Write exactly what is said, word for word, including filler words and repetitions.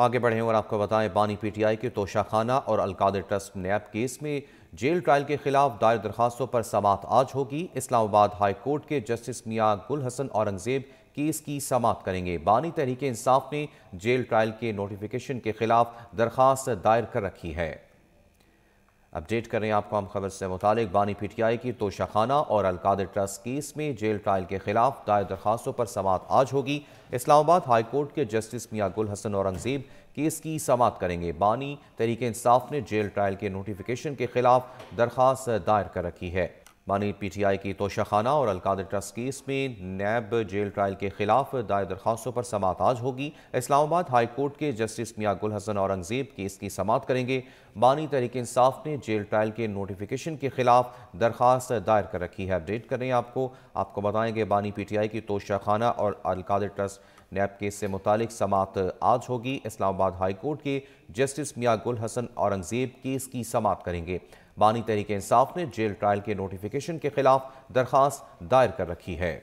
आगे बढ़ें और आपको बताएं, बानी पीटीआई के तोशाखाना और अलकादर ट्रस्ट नैब केस में जेल ट्रायल के खिलाफ दायर दरखास्तों पर समाअत आज होगी। इस्लामाबाद हाई कोर्ट के जस्टिस मियाँ गुल हसन औरंगजेब केस की समाअत करेंगे। बानी तहरीक इंसाफ ने जेल ट्रायल के नोटिफिकेशन के खिलाफ दरखास्त दायर कर रखी है। अपडेट कर रहे हैं आपको हम खबर से मुतालिक, बानी पीटीआई की तोशाखाना और अलकादर ट्रस्ट केस में जेल ट्रायल के खिलाफ दायर दरखास्तों पर समाअत आज होगी। इस्लामाबाद हाई कोर्ट के जस्टिस मियाँ गुल हसन औरंगजेब केस की समाअत करेंगे। बानी तहरीक इंसाफ ने जेल ट्रायल के नोटिफिकेशन के खिलाफ दरखास्त दायर कर रखी है। बानी पीटीआई की तोशाखाना और अलकादर ट्रस्ट केस में नैब जेल ट्रायल के खिलाफ दायर दरखास्तों पर समाअत आज होगी। इस्लामाबाद हाई कोर्ट के जस्टिस मियाँ गुल हसन औरंगजेब केस की समाअत करेंगे। बानी तहरीक इंसाफ ने जेल ट्रायल के नोटिफिकेशन के खिलाफ दरखास्त दायर कर रखी है। अपडेट कर रहे हैं आपको आपको बताएंगे, बानी पीटीआई की तोशाखाना और अलकादर ट्रस्ट नैब केस से मुतालिक समाअत आज होगी। इस्लामाबाद हाई कोर्ट के जस्टिस मियाँ गुल हसन औरंगजेब केस की समाअत करेंगे। बानी तहरीक इंसाफ ने जेल ट्रायल के नोटिफिकेशन के खिलाफ दरखास्त दायर कर रखी है।